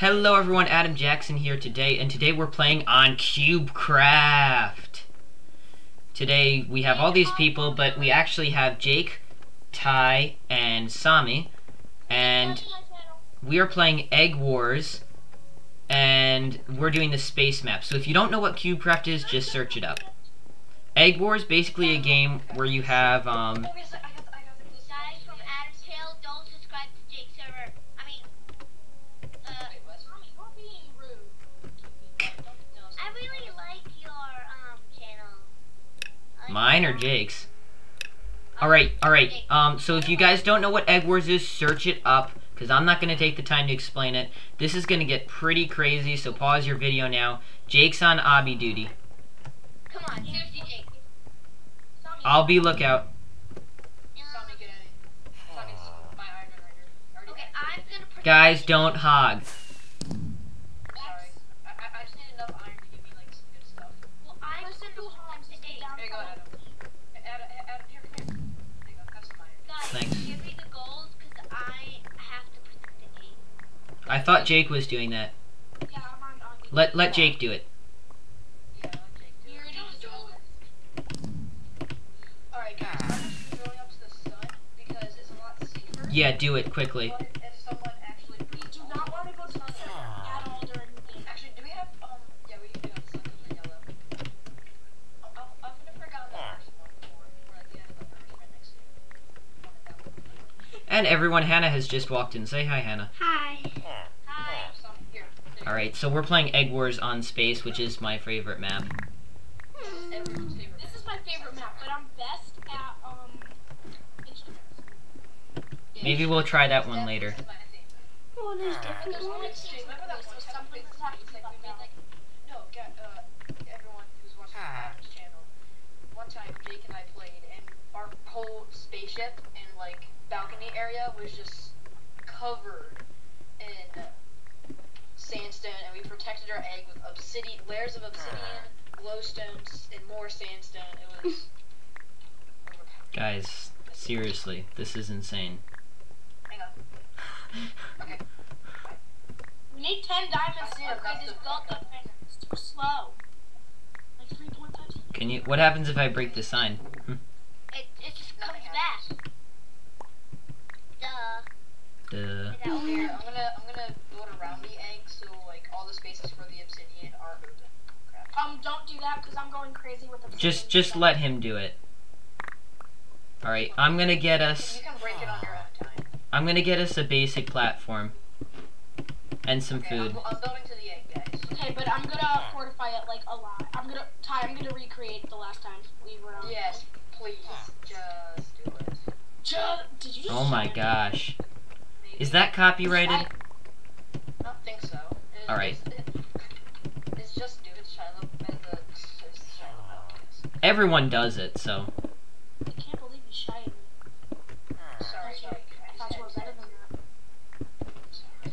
Hello everyone, Adam Jackson here today, and today we're playing on CubeCraft. Today we have all these people, but we actually have Jake, Ty, and Sami, and we are playing Egg Wars, and we're doing the space map. So if you don't know what CubeCraft is, just search it up. Egg Wars is basically a game where you have, mine or Jake's? Alright. So if you guys don't know what Egg Wars is, search it up, because I'm not going to take the time to explain it. This is going to get pretty crazy, so pause your video now. Jake's on Abby duty. Come on, seriously, Jake. I'll be lookout. Guys, don't hog. I thought Jake was doing that. Yeah, I'm on. Let Jake do it. Yeah, Alright guys, I'm just going up to the sun because it's a lot safer. Yeah, do it quickly. But if someone actually do not want to go to the sun at all during the game. Actually, do we have yeah, we can do it on the yellow. I'm gonna forget the first one before we're at the end of the first right next to you. And everyone, Hannah has just walked in. Say hi, Hannah. Hi. Alright, so we're playing Egg Wars on space, which is my favorite map. This is my favorite map, but I'm best at, maybe we'll try that one later. Well, there's different ones. Remember that one time we made, like, no, everyone who's watching this channel, one time Jake and I played, and our whole spaceship and, like, balcony area was just covered in sandstone, and we protected our egg with obsidian, layers of obsidian, glowstone, and more sandstone. It was guys, seriously, this is insane. Hang on. Okay. Bye. We need 10 diamonds too, because it's built up and it's too slow. Like 3.5. Can you? What happens if I break this sign? It just comes back. Duh. I'm gonna build around the egg so like all the spaces for the obsidian are open. Don't do that because I'm going crazy with obsidian. Just let him do it. All right, I'm gonna get us. You can break it on your own time. I'm gonna get us a basic platform and some food. I'm building to the egg, guys. Okay, but I'm gonna fortify it like a lot. I'm gonna recreate the last time we were on. Yes, please, just do it. Did you just? Oh my gosh. Is that copyrighted? I don't think so. Alright. It's just David Shiloh and the Shiloh. Everyone does it, so. I can't believe you shied me. Sorry. I thought you were better than that. Sorry.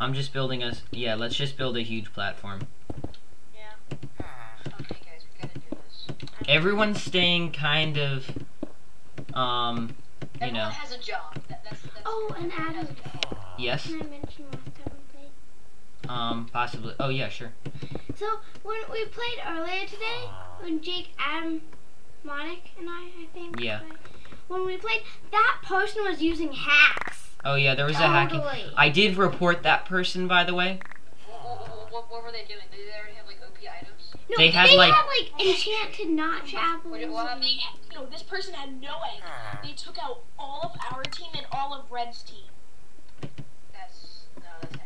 I'm just building a... Yeah, let's just build a huge platform. Yeah. Okay, guys, we gotta do this. Everyone's staying kind of... you know... Everyone has a job. That's oh, an Adam. Yes? Can I mention last time we played? Possibly. Oh, yeah, sure. So, when we played earlier today, when Jake, Adam, Monic, and I think... Yeah. When we played, that person was using hacks. Oh yeah, there was a hacking. I did report that person, by the way. What were they doing? Did they already have like OP items? No, they had like enchanted notch apples. No, this person had no egg. They took out all of our team and all of Red's team. That's hacking.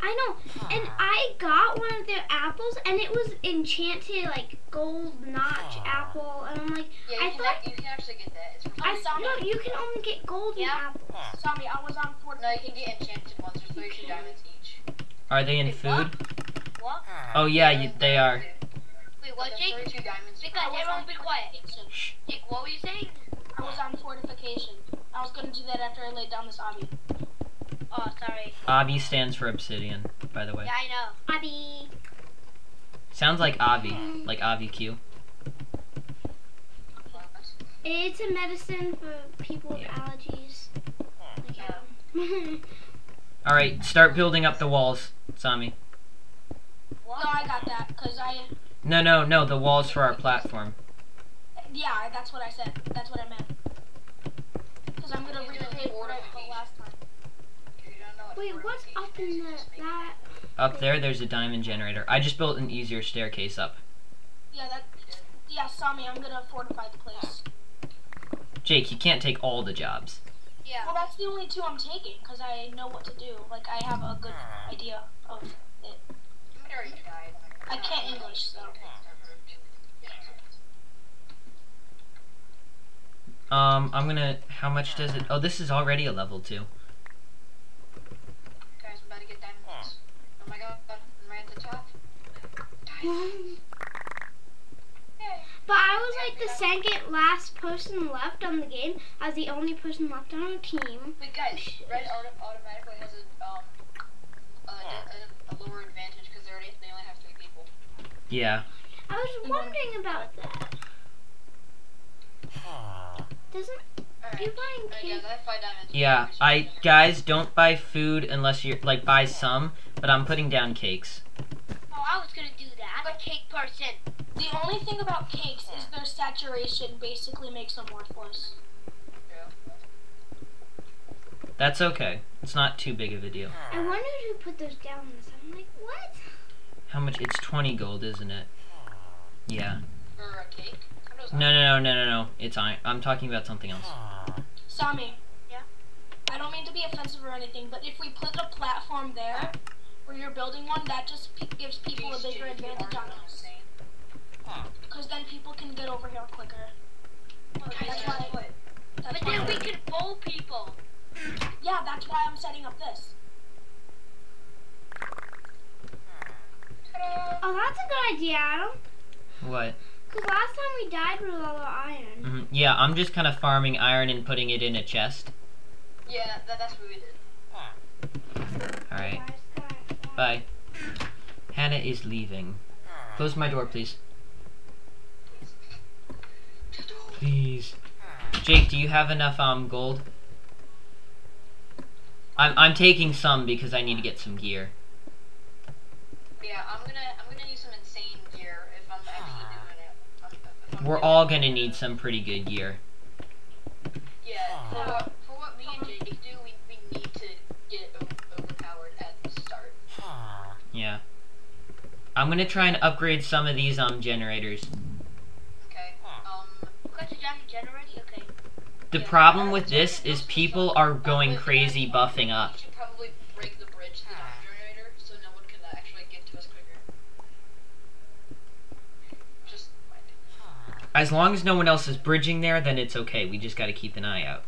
I know, and I got one of their apples, and it was enchanted like gold notch apple, and I'm like, yeah, you can actually get that. It's no, you can only get golden apples. Sami, I was on Fortnite. No, you can get enchanted ones. There's 32 diamonds each. Are they in food? What? Oh yeah, they are. Wait, what, Jake? 32 diamonds. Everyone be quiet. Jake, what were you saying? I was on fortification. I was gonna do that after I laid down this obby. Oh, sorry, Obby stands for obsidian, by the way. Yeah, I know. Obby. Sounds like Obby, like Obby Q. It's a medicine for people with allergies. Like Alright, start building up the walls, Sami. What? No, I got that, because I... No, the walls for our platform. Yeah, that's what I said. That's what I meant. Because I'm going to really order it last time. Wait, what's up in the... that... Up there, there's a diamond generator. I just built an easier staircase up. Yeah, that... Yeah, Sami, I'm going to fortify the place. Jake, you can't take all the jobs. Yeah. Well, that's the only two I'm taking, because I know what to do. Like, I have a good idea of it. I can't English, so... I'm gonna... How much does it... Oh, this is already a level 2. Guys, I'm about to get diamonds. Oh my god, I'm right at the top. But I was like the second last person left on the game. I was the only person left on the team. But guys, red automatically has a lower advantage because they only have 3 people. Yeah. I was wondering about that. Doesn't you buying cake? Yeah, guys don't buy food unless you're like buy some. But I'm putting down cakes. Oh, I was gonna do that. I'm a cake person. The only thing about cakes is their saturation basically makes them worthless. That's okay. It's not too big of a deal. I wondered who put those down. I'm like, what? How much? It's 20 gold, isn't it? Yeah. For a cake? No. It's iron. I'm talking about something else. Sami. Yeah? I don't mean to be offensive or anything, but if we put a platform there, where you're building one, that just gives people a bigger advantage on us. Because then people can get over here quicker. Okay, that's why I would. But then we can bowl people. Yeah, that's why I'm setting up this. Oh, that's a good idea, Adam. What? Because last time we died with all the iron. Mm-hmm. Yeah, I'm just kind of farming iron and putting it in a chest. Yeah, that's what we did. Alright. Bye. Hannah is leaving. Close my door, please. Please. Jake, do you have enough gold? I'm taking some because I need to get some gear. Yeah, I'm gonna use some insane gear if I'm actually doing it. We're all gonna need some pretty good gear. Yeah, for what me and Jake do, we need to get overpowered at the start. Yeah. I'm gonna try and upgrade some of these generators. Okay. The problem with this is people are going crazy buffing up. We should probably break the bridge to the generator so no one can actually get to us quicker. Just as long as no one else is bridging there, then it's okay. We just gotta keep an eye out.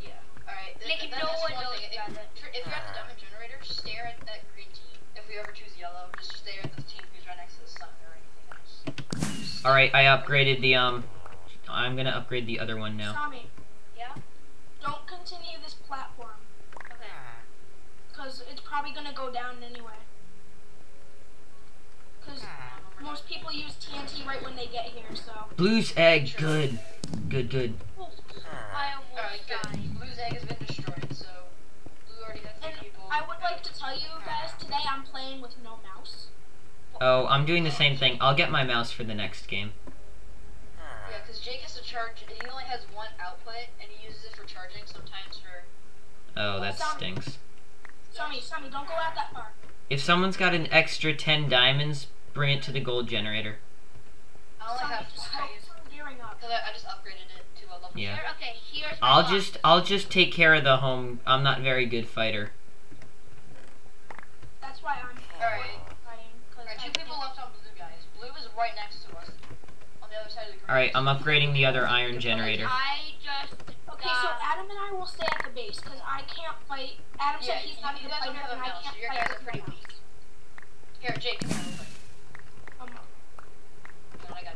Yeah. Alright. Like no one knows about that. If you're at the diamond generator, stare at that green team. If we ever choose yellow, just stare at the team who's right next to the sun or anything else. Alright, I upgraded the I'm gonna upgrade the other one now. Sami, yeah? Don't continue this platform. Okay. Because it's probably gonna go down anyway. Because most people use TNT right when they get here, so. Blue's egg, sure. Good. I almost died. Blue's egg has been destroyed, so Blue already has the people. I would like to tell you guys today I'm playing with no mouse. Oh, I'm doing the same thing. I'll get my mouse for the next game. Yeah, because Jake has to charge, he only has one output, and he uses it for charging, sometimes for... Oh, that stinks. Sami, don't go out that far. If someone's got an extra 10 diamonds, bring it to the gold generator. I only have 5. I just upgraded it to a level 2. Yeah. Okay, here's I'll just take care of the home. I'm not a very good fighter. That's why I'm fighting. Alright, 2 people left on Blue, guys. Blue is right next to us. Alright, I'm upgrading the other iron generator. Okay, so Adam and I will stay at the base, because I can't fight. Adam said he's not going to fight, and I can't fight. Your guys are pretty weak. Here, Jake.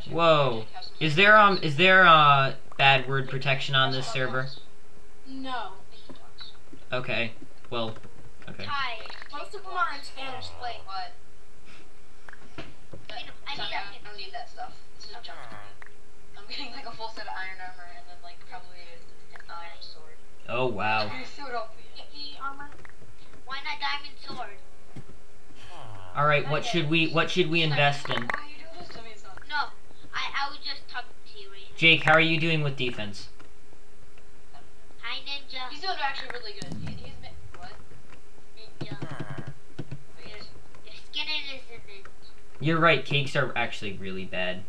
Whoa. Is there bad word protection on this server? No. Okay, well, Okay. Thai. Most of them are in Spanish. Wait, what? I don't need that stuff. This is junk. I'm getting like a full set of iron armor and then like probably an iron sword. Oh wow. Armor. Why not diamond sword? All right, what should we invest in? Why you do this to me, son? No, I was just talking to you right now. Jake, how are you doing with defense? Hi, Ninja. He's doing actually really good. He's been, what? Ninja. Your skin isn't it? You're right. Cakes are actually really bad.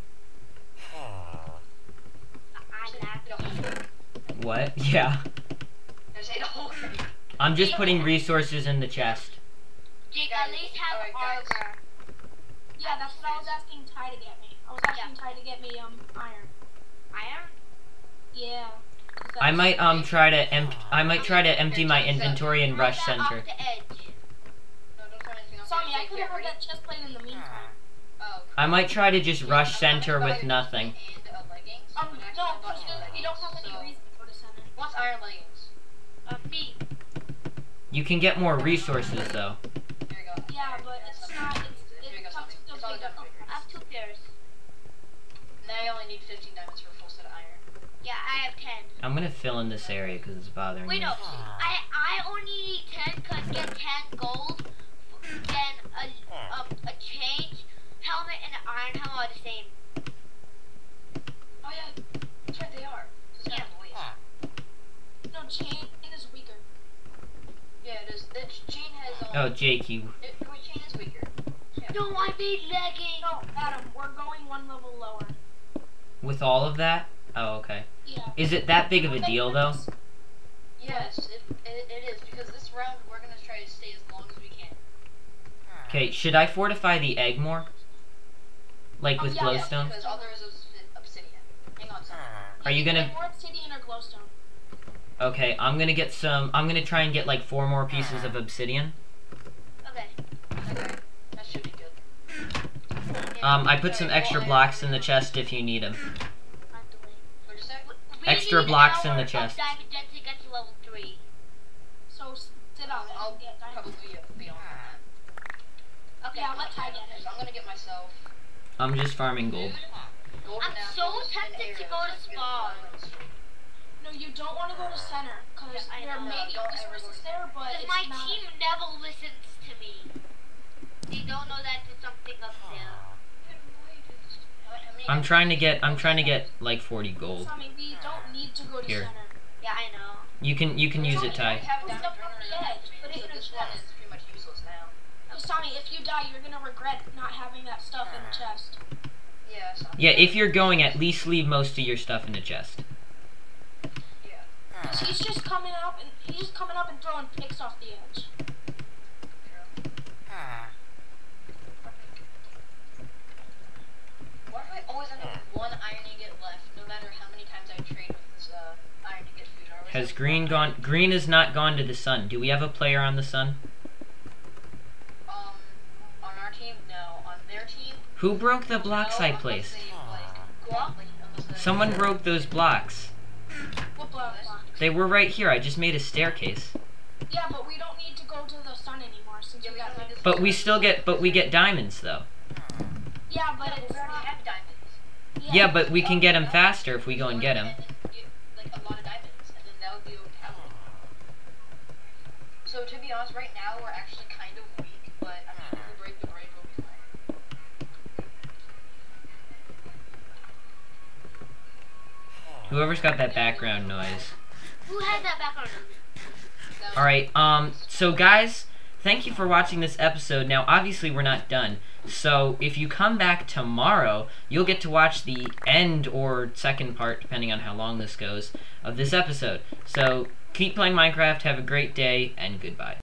What? Yeah. I'm just putting resources in the chest. Jake, at least have armor. Yeah, that's what I was asking Ty to get me. I was asking Ty to get me iron. Iron? Yeah. I might try to empty my inventory and rush center. Sorry, I could have heard that chest plate in the meantime. I might try to just rush center with nothing. No, we don't have any reason to go to center. What's iron leggings? Me. You can get more resources though. There you go. Yeah, but it's not. It's tough to still pick up. I have 2 pairs. Now I only need 15 diamonds for a full set of iron. Yeah, I have 10. I'm gonna fill in this area because it's bothering me. Wait, no. I only need 10 because I get 10 gold, then a change helmet and an iron helmet are the same. Oh yeah, that's right. They are. Just kind of waste. No, chain is weaker. Yeah, it is. The chain has. Oh, Jake, you. My chain is weaker. Yeah. No, I made leggings. No, Adam, we're going 1 level lower. With all of that? Oh, okay. Yeah. Is it that big of a deal though? Yes, it is because this round we're gonna try to stay as long as we can. Okay, should I fortify the egg more? Like with glowstone? Because all there is obsidian. Hang on, sorry. Are you gonna? More obsidian or glowstone? Okay, I'm gonna get some. I'm gonna try and get like 4 more pieces of obsidian. Okay, that should be good. I put some extra blocks in the chest if you need them. Extra blocks in the chest. Diamond density gets to level 3. So sit on it. I'll get diamond. Probably be on that. Okay, I'll let Ty get it. I'm gonna get myself. I'm just farming gold. I'm so tempted to go to spawn. No, you don't want to go to center, because there may be resources there, but it's not. My team never listens to me. They don't know that there's something up there. I'm trying to get like 40 gold. We don't need to go to center. Yeah, I know. You can use it, Ty. Tommy, if you die, you're gonna regret not having that stuff in the chest. Yeah, if you're going, at least leave most of your stuff in the chest. Yeah. Cause he's just coming up and throwing picks off the edge. Why do I always end up with 1 iron ingot left, no matter how many times I trade with this iron ingot food? Has green gone? Green has not gone to the sun. Do we have a player on the sun? On our team, no. On their team. Who broke the blocks I placed? Someone broke those blocks. What blocks? They were right here. I just made a staircase. Yeah, but we don't need to go to the sun anymore since we got. But we still get. But we get diamonds though. Yeah, but it's not diamonds. Yeah, but we can get them faster if we go and get them. Like a lot of diamonds, and then that would be okay. So to be honest, right now we're actually kind of weak, but I mean, if we break the brain, we'll be fine. Whoever's got that background noise. Who had that background noise? Alright, so guys, thank you for watching this episode. Now, obviously, we're not done. So, if you come back tomorrow, you'll get to watch the end or second part, depending on how long this goes, of this episode. So, keep playing Minecraft, have a great day, and goodbye.